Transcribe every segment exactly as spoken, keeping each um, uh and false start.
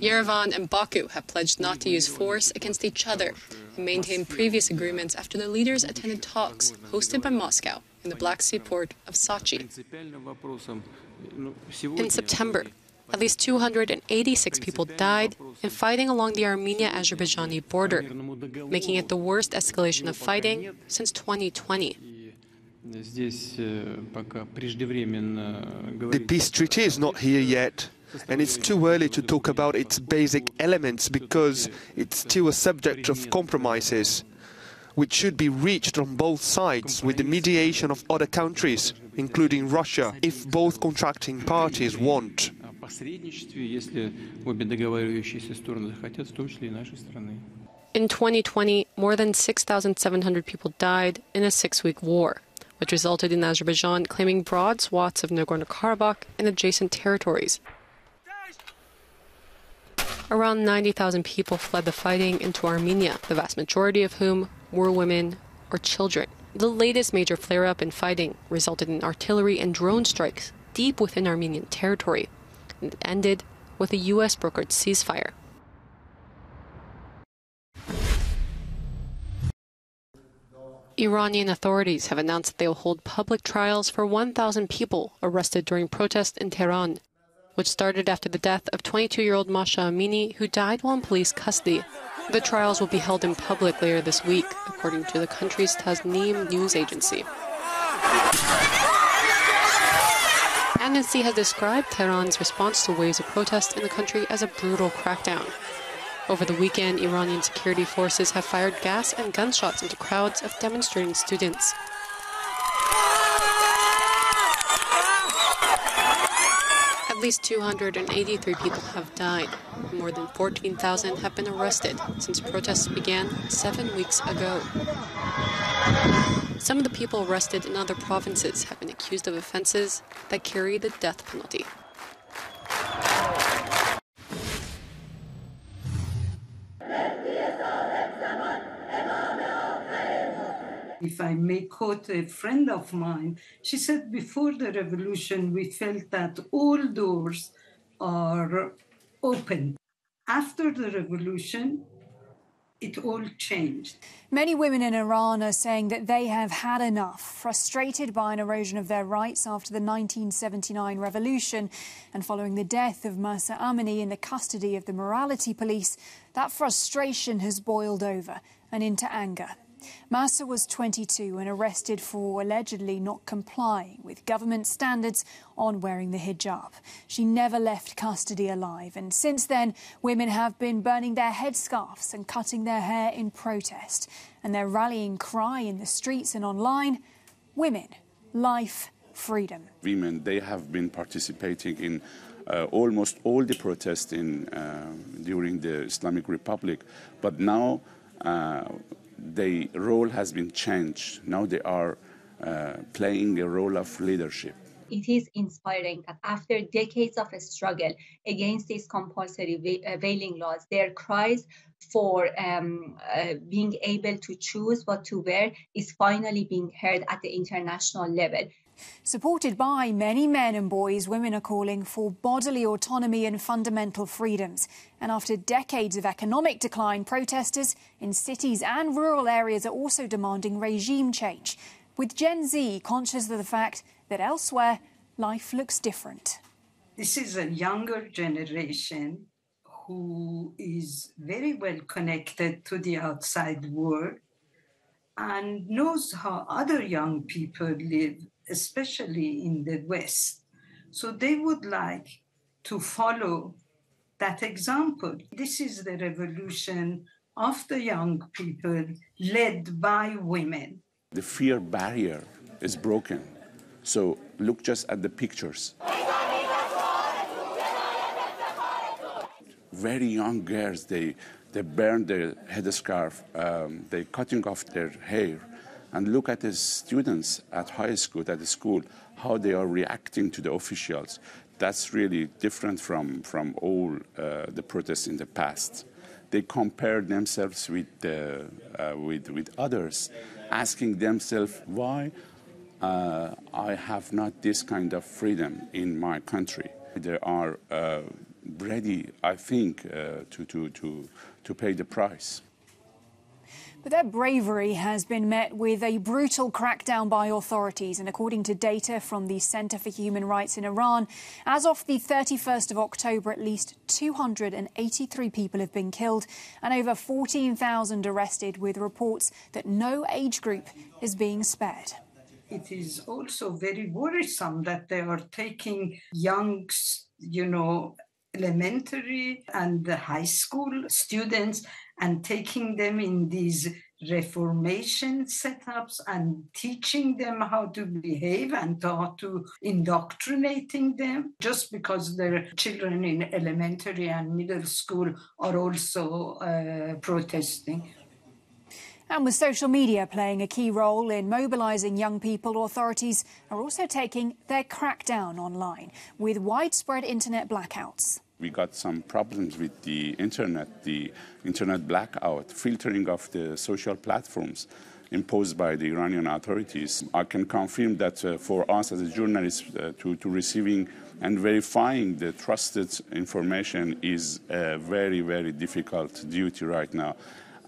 Yerevan and Baku have pledged not to use force against each other and maintained previous agreements after the leaders attended talks hosted by Moscow in the Black Sea port of Sochi. In September, at least two hundred eighty-six people died in fighting along the Armenia-Azerbaijani border, making it the worst escalation of fighting since twenty twenty. The peace treaty is not here yet, and it's too early to talk about its basic elements because it's still a subject of compromises, which should be reached on both sides with the mediation of other countries, including Russia, if both contracting parties want. In twenty twenty, more than six thousand seven hundred people died in a six-week war, which resulted in Azerbaijan claiming broad swaths of Nagorno-Karabakh and adjacent territories. Around ninety thousand people fled the fighting into Armenia, the vast majority of whom were women or children. The latest major flare-up in fighting resulted in artillery and drone strikes deep within Armenian territory, and it ended with a U S-brokered ceasefire. Iranian authorities have announced that they will hold public trials for one thousand people arrested during protests in Tehran, which started after the death of twenty-two-year-old Mahsa Amini, who died while in police custody. The trials will be held in public later this week, according to the country's Tasnim news agency. Amnesty has described Tehran's response to waves of protests in the country as a brutal crackdown. Over the weekend, Iranian security forces have fired gas and gunshots into crowds of demonstrating students. At least two hundred eighty-three people have died. More than fourteen thousand have been arrested since protests began seven weeks ago. Some of the people arrested in other provinces have been accused of offenses that carry the death penalty. If I may quote a friend of mine, she said, before the revolution, we felt that all doors are open. After the revolution, it all changed. Many women in Iran are saying that they have had enough, frustrated by an erosion of their rights after the nineteen seventy-nine revolution and following the death of Mahsa Amini in the custody of the morality police. That frustration has boiled over and into anger. Mahsa was twenty-two and arrested for allegedly not complying with government standards on wearing the hijab. She never left custody alive, and since then, women have been burning their headscarves and cutting their hair in protest. And their rallying cry in the streets and online: women, life, freedom. Women, they have been participating in Uh, almost all the protests in, uh, during the Islamic Republic, but now uh, their role has been changed. Now they are uh, playing a role of leadership. It is inspiring that after decades of a struggle against these compulsory veiling laws, their cries for um, uh, being able to choose what to wear is finally being heard at the international level. Supported by many men and boys, women are calling for bodily autonomy and fundamental freedoms. And after decades of economic decline, protesters in cities and rural areas are also demanding regime change, with Gen Z conscious of the fact that elsewhere, life looks different. This is a younger generation who is very well connected to the outside world and knows how other young people live, especially in the West. So they would like to follow that example. This is the revolution of the young people led by women. The fear barrier is broken. So look just at the pictures. Very young girls, they, they burn their headscarf, um, they cutting off their hair. And look at the students at high school, at the school, how they are reacting to the officials. That's really different from, from all uh, the protests in the past. They compare themselves with, uh, uh, with, with others, asking themselves why uh, I have not this kind of freedom in my country. They are uh, ready, I think, uh, to, to, to, to pay the price. But their bravery has been met with a brutal crackdown by authorities. And according to data from the Center for Human Rights in Iran, as of the thirty-first of October, at least two hundred eighty-three people have been killed and over fourteen thousand arrested, with reports that no age group is being spared. It is also very worrisome that they are taking young, you know, elementary and high school students and taking them in these reformation setups and teaching them how to behave and how to indoctrinating them, just because their children in elementary and middle school are also uh, protesting. And with social media playing a key role in mobilising young people, authorities are also taking their crackdown online, with widespread internet blackouts. We got some problems with the internet, the internet blackout, filtering of the social platforms imposed by the Iranian authorities. I can confirm that uh, for us as a journalist, uh, to, to receiving and verifying the trusted information is a very, very difficult duty right now.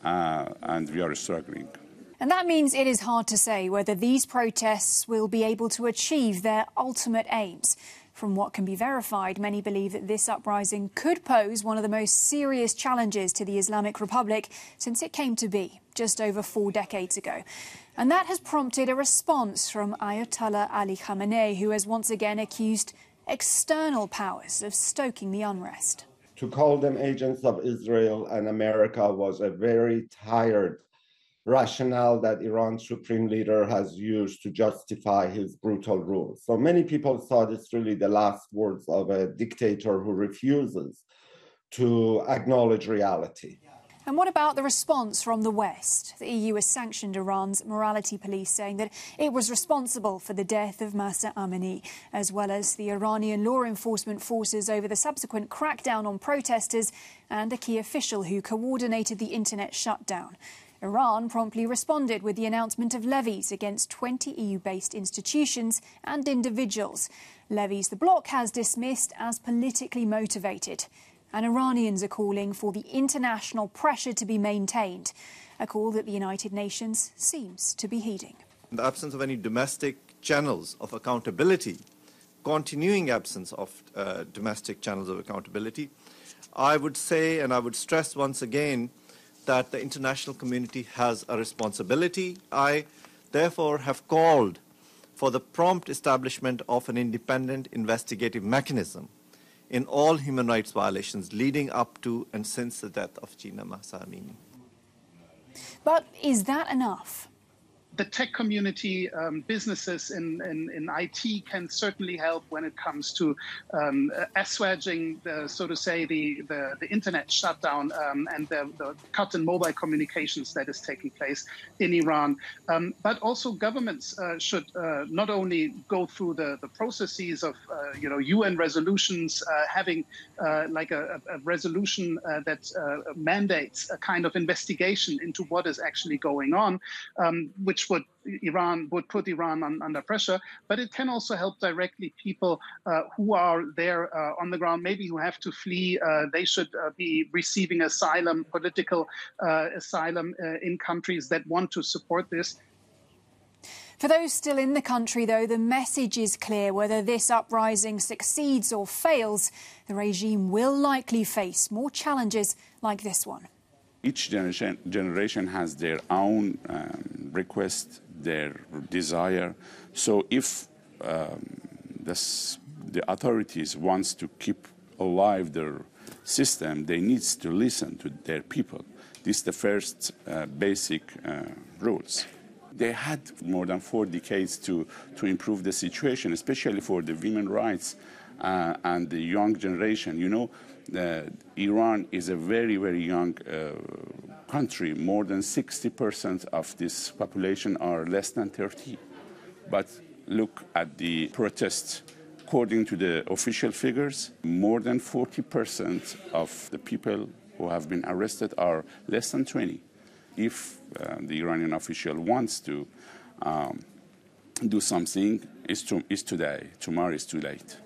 Uh, and we are struggling. And that means it is hard to say whether these protests will be able to achieve their ultimate aims. From what can be verified, many believe that this uprising could pose one of the most serious challenges to the Islamic Republic since it came to be just over four decades ago. And that has prompted a response from Ayatollah Ali Khamenei, who has once again accused external powers of stoking the unrest. To call them agents of Israel and America was a very tired rationale that Iran's supreme leader has used to justify his brutal rule. So many people thought it's really the last words of a dictator who refuses to acknowledge reality. And what about the response from the West? The E U has sanctioned Iran's morality police, saying that it was responsible for the death of Mahsa Amini, as well as the Iranian law enforcement forces over the subsequent crackdown on protesters and a key official who coordinated the internet shutdown. Iran promptly responded with the announcement of levies against twenty E U-based institutions and individuals. Levies the bloc has dismissed as politically motivated. And Iranians are calling for the international pressure to be maintained, a call that the United Nations seems to be heeding. In the absence of any domestic channels of accountability, continuing absence of uh, domestic channels of accountability, I would say, and I would stress once again, that the international community has a responsibility. I therefore have called for the prompt establishment of an independent investigative mechanism in all human rights violations leading up to and since the death of Mahsa Amini. But is that enough? The tech community, um, businesses in, in, in I T can certainly help when it comes to um, assuaging, the, so to say, the, the, the internet shutdown um, and the, the cut in mobile communications that is taking place in Iran. Um, but also governments uh, should uh, not only go through the, the processes of, uh, you know, U N resolutions, uh, having uh, like a, a resolution uh, that uh, mandates a kind of investigation into what is actually going on, um, which would Iran would put Iran on, under pressure, but it can also help directly people uh, who are there uh, on the ground, maybe who have to flee. Uh, they should uh, be receiving asylum, political uh, asylum uh, in countries that want to support this. For those still in the country, though, the message is clear. Whether this uprising succeeds or fails, the regime will likely face more challenges like this one. Each generation, generation has their own um, request, their desire. So if um, this, the authorities wants to keep alive their system, they need to listen to their people. This is the first uh, basic uh, rules. They had more than four decades to, to improve the situation, especially for the women's rights uh, and the young generation. You know, Uh, Iran is a very, very young uh, country. More than sixty percent of this population are less than thirty. But look at the protests. According to the official figures, more than forty percent of the people who have been arrested are less than twenty. If uh, the Iranian official wants to um, do something, it's, to, it's today. Tomorrow is too late.